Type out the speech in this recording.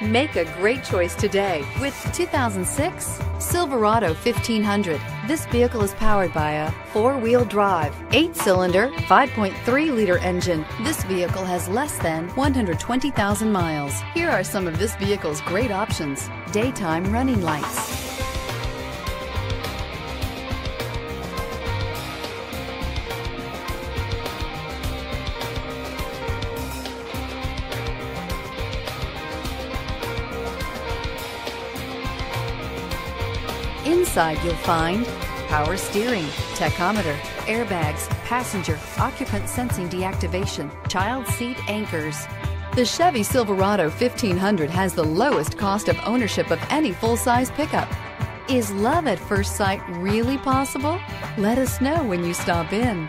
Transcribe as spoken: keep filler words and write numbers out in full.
Make a great choice today with two thousand six Silverado fifteen hundred. This vehicle is powered by a four-wheel drive, eight-cylinder, five point three liter engine. This vehicle has less than one hundred twenty thousand miles. Here are some of this vehicle's great options: daytime running lights, Inside you'll find power steering, tachometer, airbags, passenger occupant sensing deactivation, child seat anchors. The Chevy Silverado fifteen hundred has the lowest cost of ownership of any full-size pickup. Is love at first sight really possible? Let us know when you stop in.